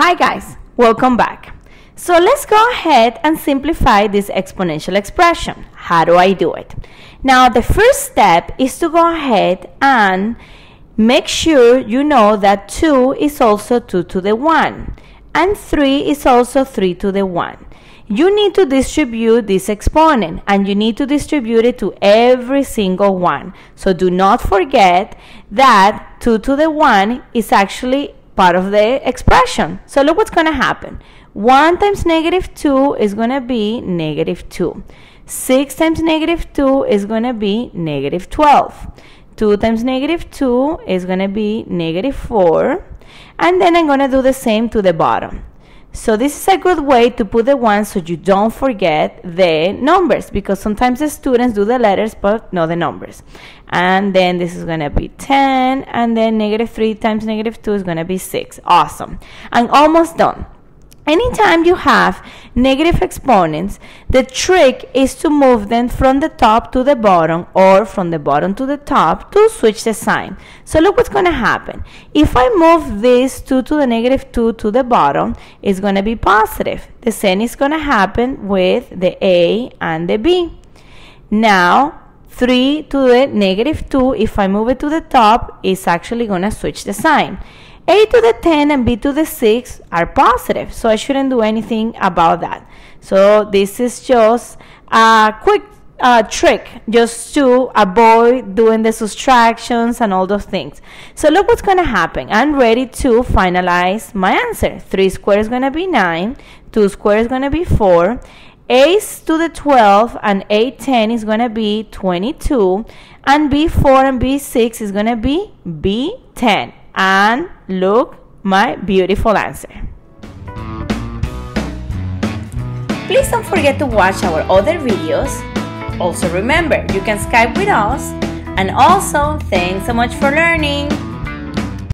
Hi guys, welcome back. So let's go ahead and simplify this exponential expression. How do I do it? Now the first step is to go ahead and make sure you know that 2 is also 2 to the 1 and 3 is also 3 to the 1. You need to distribute this exponent and you need to distribute it to every single one. So do not forget that 2 to the 1 is actually part of the expression. So look what's going to happen. 1 times negative 2 is going to be negative 2. 6 times negative 2 is going to be negative 12. 2 times negative 2 is going to be negative 4. And then I'm going to do the same to the bottom. So this is a good way to put the 1 so you don't forget the numbers, because sometimes the students do the letters but not the numbers. And then this is going to be 10, and then negative 3 times negative 2 is going to be 6. Awesome. I'm almost done. Anytime you have negative exponents, the trick is to move them from the top to the bottom or from the bottom to the top to switch the sign. So look what's going to happen. If I move this 2 to the negative 2 to the bottom, it's going to be positive. The same is going to happen with the A and the B. Now 3 to the negative 2, if I move it to the top, it's actually going to switch the sign. A to the 10 and B to the 6 are positive, so I shouldn't do anything about that. So this is just a quick trick just to avoid doing the subtractions and all those things. So look what's going to happen. I'm ready to finalize my answer. 3 squared is going to be 9, 2 squared is going to be 4, A to the 12 and A10 is going to be 22, and B4 and B6 is going to be B10. And look, my beautiful answer. Please don't forget to watch our other videos. Also remember, you can Skype with us. And also, thanks so much for learning.